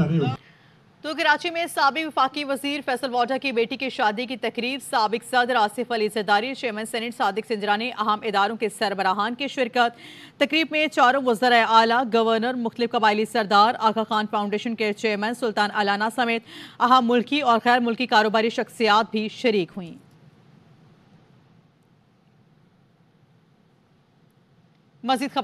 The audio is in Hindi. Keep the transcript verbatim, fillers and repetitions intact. तो कराची में साबिक वफाकी वजीर फैसल वावडा की बेटी की शादी की तकरीब, साबिक सदर आसिफ अली ज़रदारी, चेयरमैन सेनेट सादिक संजरानी, अहम इदारों के सरबराहान की शिरकत। तकरीब में चारों वज़राए आला, गवर्नर, मुख्तलिफ कबायली सरदार, आगा खान फाउंडेशन के चेयरमैन सुल्तान अलाना समेत अहम मुल्की और गैर मुल्की कारोबारी शख्सियात भी शरीक हुई। मज़ीद